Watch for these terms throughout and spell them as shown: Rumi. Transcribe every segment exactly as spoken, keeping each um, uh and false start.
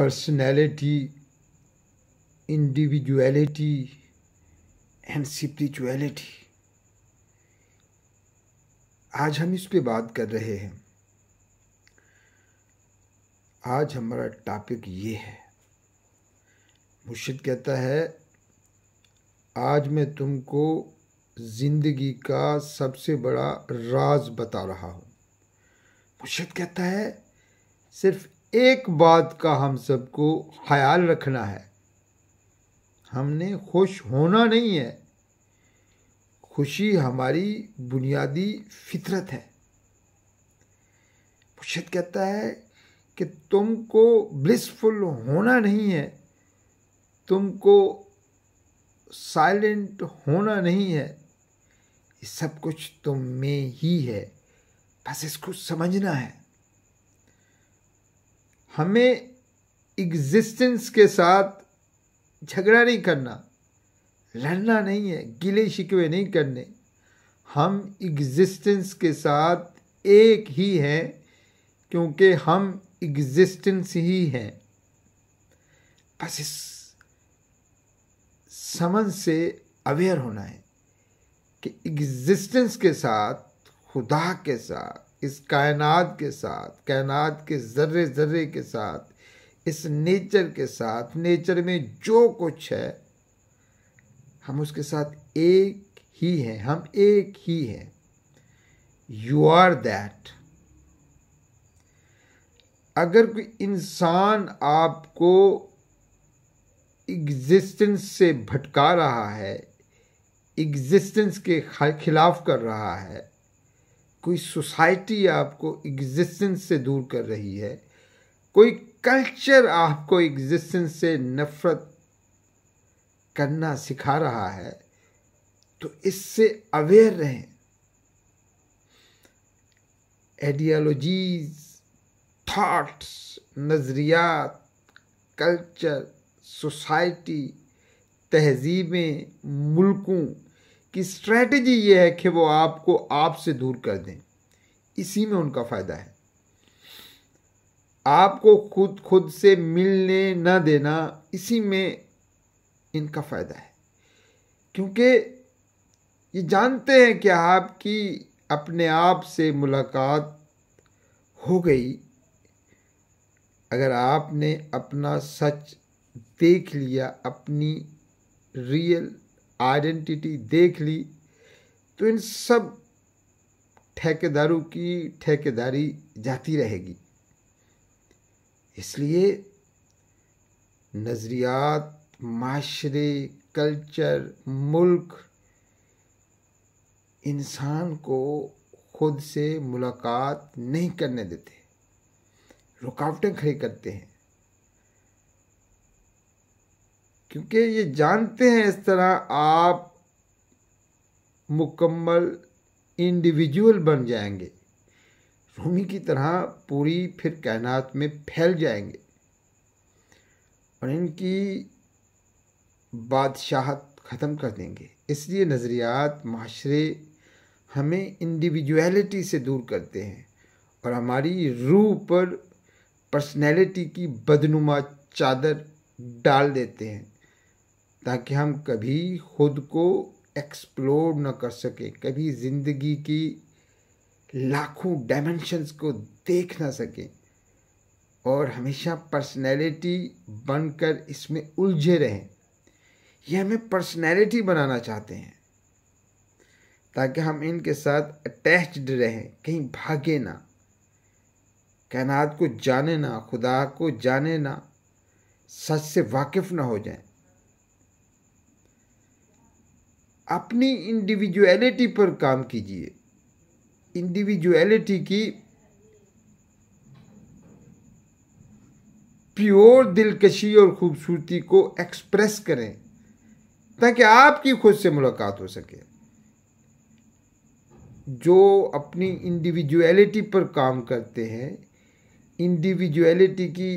personality, individuality and spirituality. आज हम इस पे बात कर रहे हैं। आज हमारा टॉपिक ये है। मुर्शिद कहता है, आज मैं तुमको ज़िंदगी का सबसे बड़ा राज बता रहा हूँ। मुर्शिद कहता है, सिर्फ एक बात का हम सबको ख्याल रखना है, हमने खुश होना नहीं है। खुशी हमारी बुनियादी फितरत है। मुर्शिद कहता है कि तुमको ब्लिसफुल होना नहीं है, तुमको साइलेंट होना नहीं है, ये सब कुछ तुम में ही है, बस इसको समझना है। हमें एग्जिस्टेंस के साथ झगड़ा नहीं करना, लड़ना नहीं है, गिले शिकवे नहीं करने। हम एग्जिस्टेंस के साथ एक ही हैं, क्योंकि हम एग्जिस्टेंस ही हैं। बस इस समझ से अवेयर होना है कि एग्जिस्टेंस के साथ, खुदा के साथ, इस कायनात के साथ, कायनात के ज़र्रे ज़र्रे के साथ, इस नेचर के साथ, नेचर में जो कुछ है हम उसके साथ एक ही हैं, हम एक ही हैं। You are that. अगर कोई इंसान आपको एग्जिस्टेंस से भटका रहा है, एग्जिस्टेंस के खिलाफ कर रहा है, कोई सोसाइटी आपको एग्जिस्टेंस से दूर कर रही है, कोई कल्चर आपको एग्जिस्टेंस से नफरत करना सिखा रहा है, तो इससे अवेयर रहें। आइडियोलॉजीज, थाट्स, नज़रियात, कल्चर, सोसाइटी, तहजीबें, मुल्कों की स्ट्रेटजी ये है कि वो आपको आपसे दूर कर दें। इसी में उनका फ़ायदा है। आपको खुद खुद से मिलने ना देना, इसी में इनका फ़ायदा है, क्योंकि ये जानते हैं कि आपकी अपने आप से मुलाकात हो गई। अगर आपने अपना सच देख लिया, अपनी रियल आइडेंटिटी देख ली, तो इन सब ठेकेदारों की ठेकेदारी जाती रहेगी। इसलिए नज़रियात, माशरे, कल्चर, मुल्क, इंसान को खुद से मुलाकात नहीं करने देते, रुकावटें खड़ी करते हैं, क्योंकि ये जानते हैं इस तरह आप मुकम्मल इंडिविजुअल बन जाएंगे, रूमी की तरह पूरी फिर कायनात में फैल जाएंगे और इनकी बादशाहत ख़त्म कर देंगे। इसलिए नज़रियात, माशरे हमें इंडिविजुअलिटी से दूर करते हैं और हमारी रूह पर पर्सनैलिटी की बदनुमा चादर डाल देते हैं, ताकि हम कभी खुद को एक्सप्लोर न कर सकें, कभी ज़िंदगी की लाखों डायमेंशंस को देख ना सकें और हमेशा पर्सनैलिटी बनकर इसमें उलझे रहें। यह हमें पर्सनैलिटी बनाना चाहते हैं ताकि हम इनके साथ अटैच्ड रहें, कहीं भागे ना, कायनात को जाने ना, खुदा को जाने ना, सच से वाकिफ़ ना हो जाएं। अपनी इंडिविजुअलिटी पर काम कीजिए। इंडिविजुअलिटी की प्योर दिलकशी और ख़ूबसूरती को एक्सप्रेस करें ताकि आपकी खुद से मुलाकात हो सके। जो अपनी इंडिविजुअलिटी पर काम करते हैं, इंडिविजुअलिटी की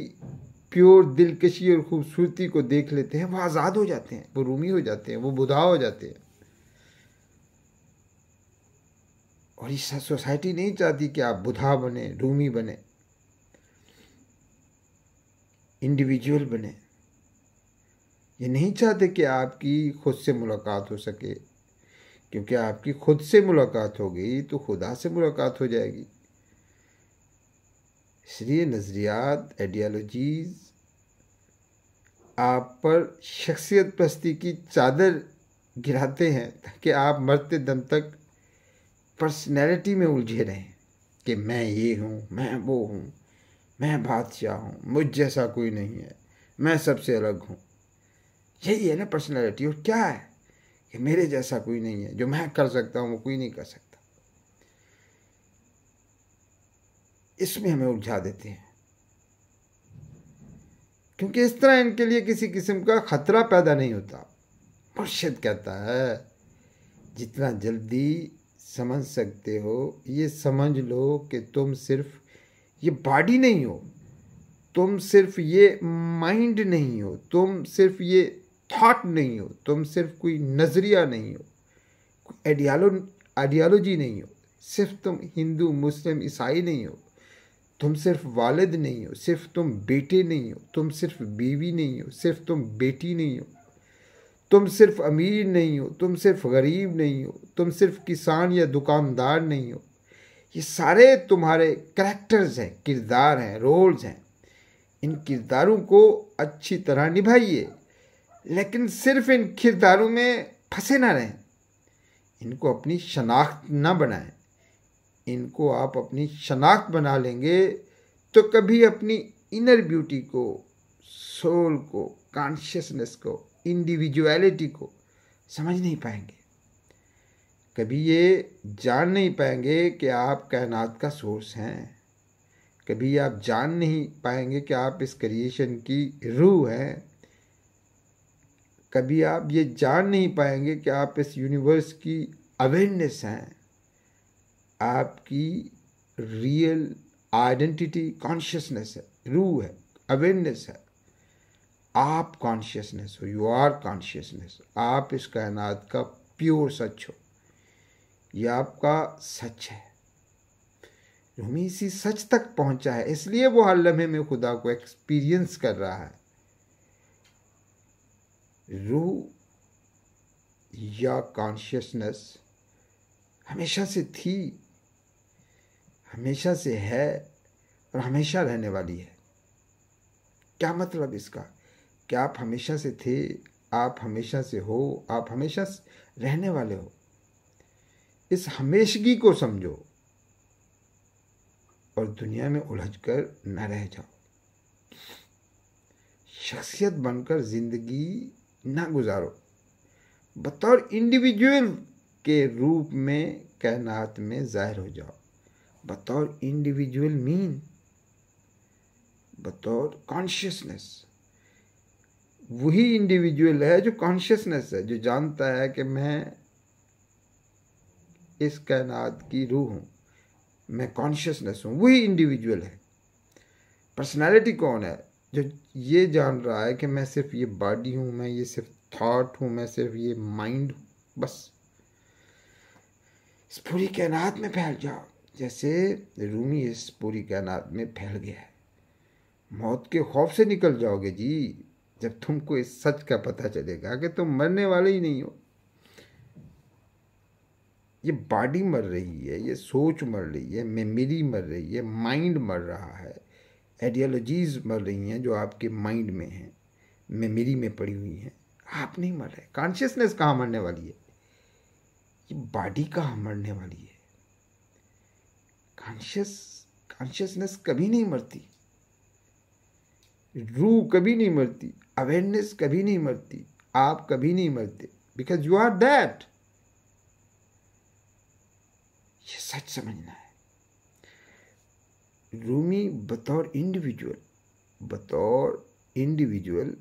प्योर दिलकशी और ख़ूबसूरती को देख लेते हैं, वो आज़ाद हो जाते हैं, वो रूमी हो जाते हैं, वो बुधा हो जाते हैं। और इस सोसाइटी नहीं चाहती कि आप बुधा बने, रूमी बने। इंडिविजुअल बने। ये नहीं चाहते कि आपकी खुद से मुलाकात हो सके, क्योंकि आपकी खुद से मुलाकात हो गई तो खुदा से मुलाकात हो जाएगी। इसलिए नज़रियात, आइडियालॉजीज़ आप पर शख्सियत परस्ती की चादर गिराते हैं ताकि आप मरते दम तक पर्सनैलिटी में उलझे रहें कि मैं ये हूँ, मैं वो हूँ, मैं बादशाह हूँ, मुझ जैसा कोई नहीं है, मैं सबसे अलग हूँ। यही है ना पर्सनैलिटी। और क्या है कि मेरे जैसा कोई नहीं है, जो मैं कर सकता हूँ वो कोई नहीं कर सकता। इसमें हमें उलझा देते हैं, क्योंकि इस तरह इनके लिए किसी किस्म का ख़तरा पैदा नहीं होता। मुर्शिद कहता है जितना जल्दी समझ सकते हो ये समझ लो कि तुम सिर्फ ये बॉडी नहीं हो, तुम सिर्फ ये माइंड नहीं हो, तुम सिर्फ ये थॉट नहीं हो, तुम सिर्फ कोई नज़रिया नहीं हो, कोई आइडियालो आइडियालॉजी नहीं हो, सिर्फ तुम हिंदू मुस्लिम ईसाई नहीं हो, तुम सिर्फ वालिद नहीं हो, सिर्फ तुम बेटे नहीं हो, तुम सिर्फ बीवी नहीं हो, सिर्फ तुम बेटी नहीं हो, तुम सिर्फ अमीर नहीं हो, तुम सिर्फ गरीब नहीं हो, तुम सिर्फ किसान या दुकानदार नहीं हो। ये सारे तुम्हारे करैक्टर्स हैं, किरदार हैं, रोल्स हैं। इन किरदारों को अच्छी तरह निभाइए, लेकिन सिर्फ इन किरदारों में फंसे ना रहें, इनको अपनी शनाख्त ना बनाएं। इनको आप अपनी शनाख्त बना लेंगे तो कभी अपनी इनर ब्यूटी को, सोल को, कॉन्शियसनेस को, इंडिविजुअलिटी को समझ नहीं पाएंगे, कभी ये जान नहीं पाएंगे कि आप कायनात का सोर्स हैं, कभी आप जान नहीं पाएंगे कि आप इस क्रिएशन की रूह हैं, कभी आप ये जान नहीं पाएंगे कि आप इस यूनिवर्स की अवेयरनेस हैं। आपकी रियल आइडेंटिटी कॉन्शियसनेस है, रूह है, अवेयरनेस है। आप कॉन्शियसनेस हो, यू आर कॉन्शियसनेस। आप इस कायनात का प्योर सच हो, यह आपका सच है। रूमी इसी सच तक पहुंचा है, इसलिए वो हर लम्हे में खुदा को एक्सपीरियंस कर रहा है। रूह या कॉन्शियसनेस हमेशा से थी, हमेशा से है और हमेशा रहने वाली है। क्या मतलब इसका कि आप हमेशा से थे, आप हमेशा से हो, आप हमेशा रहने वाले हो। इस हमेशगी को समझो और दुनिया में उलझकर न रह जाओ। शख्सियत बनकर ज़िंदगी ना गुजारो, बतौर इंडिविजुअल के रूप में कायनात में ज़ाहिर हो जाओ। बतौर इंडिविजुअल मीन बतौर कॉन्शियसनेस। वही इंडिविजुअल है जो कॉन्शियसनेस है, जो जानता है कि मैं इस कायनात की रूह हूँ, मैं कॉन्शियसनेस हूँ। वही इंडिविजुअल है। पर्सनालिटी कौन है? जो ये जान रहा है कि मैं सिर्फ ये बॉडी हूँ, मैं ये सिर्फ थॉट हूँ, मैं सिर्फ ये माइंड हूँ। बस इस पूरी कायनात में फैल जाओ जैसे रूमी इस पूरी कायनात में फैल गया है। मौत के खौफ से निकल जाओगे जी जब तुमको इस सच का पता चलेगा कि तुम मरने वाले ही नहीं हो। ये बॉडी मर रही है, ये सोच मर रही है, मेमोरी मर रही है, माइंड मर रहा है, आइडियोलॉजीज़ मर रही हैं जो आपके माइंड में हैं, मेमोरी में पड़ी हुई हैं। आप नहीं मर रहे। कॉन्शियसनेस कहाँ मरने वाली है? ये बॉडी कहाँ मरने वाली है? कॉन्शियस कॉन्शियसनेस कभी नहीं मरती, रूह कभी नहीं मरती, अवेयरनेस कभी नहीं मरती, आप कभी नहीं मरते, बिकॉज यू आर दैट। ये सच समझना है। रूमी बतौर इंडिविजुअल बतौर इंडिविजुअल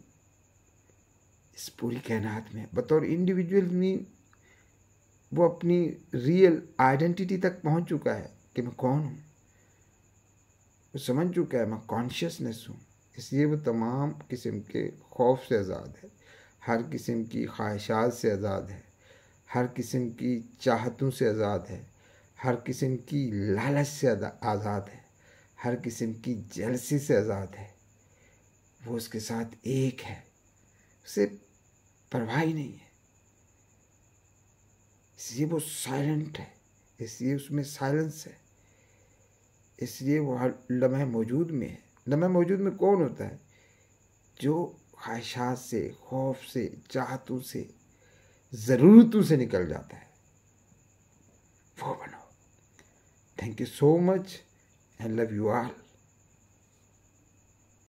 इस पूरी कायनात में, बतौर इंडिविजुअल मीन वो अपनी रियल आइडेंटिटी तक पहुंच चुका है कि मैं कौन हूँ। वो समझ चुका है मैं कॉन्शियसनेस हूँ, इसलिए वो तमाम किस्म के खौफ से आज़ाद है, हर किस्म की ख्वाहिशात से आज़ाद है, हर किस्म की चाहतों से आज़ाद है, हर किस्म की लालच से आज़ाद है, हर किस्म की जलसी से आज़ाद है। वो उसके साथ एक है, उसे परवाह ही नहीं है, इसलिए वो साइलेंट है, इसलिए उसमें साइलेंस है, इसलिए वो हर लम्हे मौजूद में है। लम्हे मौजूद में कौन होता है? जो ख्वाहिशात से, खौफ से, चाहतों से, ज़रूरतों से निकल जाता है, वो बनो। Thank you so much, I love you all.